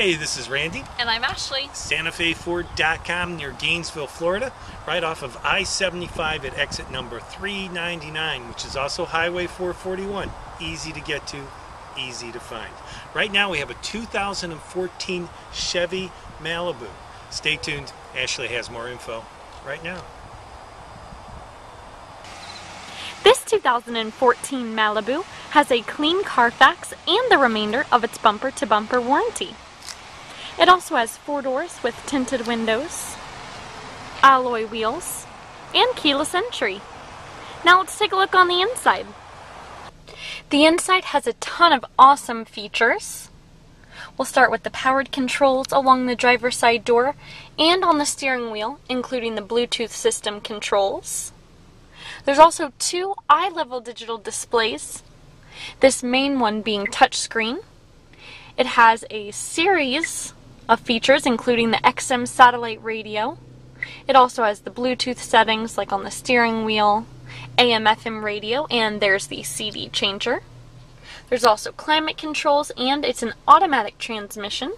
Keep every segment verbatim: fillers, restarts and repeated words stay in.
Hey, this is Randy. And I'm Ashley. Santa Fe Ford dot com near Gainesville, Florida, right off of I seventy-five at exit number three ninety-nine, which is also Highway four forty-one. Easy to get to, easy to find. Right now we have a two thousand fourteen Chevy Malibu. Stay tuned, Ashley has more info right now. This two thousand fourteen Malibu has a clean Carfax and the remainder of its bumper-to-bumper warranty. It also has four doors with tinted windows, alloy wheels, and keyless entry. Now let's take a look on the inside. The inside has a ton of awesome features. We'll start with the powered controls along the driver's side door and on the steering wheel, including the Bluetooth system controls. There's also two eye-level digital displays, this main one being touchscreen. It has a series of features including the X M satellite radio. It also has the Bluetooth settings like on the steering wheel, A M F M radio, and there's the C D changer. There's also climate controls and it's an automatic transmission.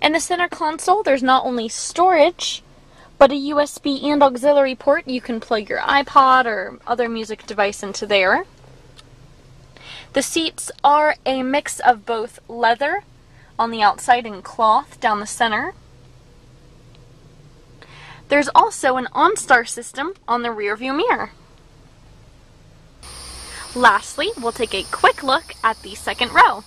In the center console there's not only storage, but a U S B and auxiliary port. You can plug your iPod or other music device into there. The seats are a mix of both leather on the outside and cloth down the center. There's also an OnStar system on the rear view mirror. Lastly, we'll take a quick look at the second row.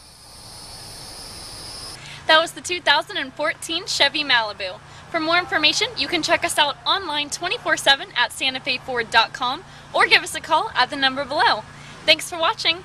That was the two thousand fourteen Chevy Malibu. For more information, you can check us out online twenty-four seven at Santa Fe Ford dot com or give us a call at the number below. Thanks for watching!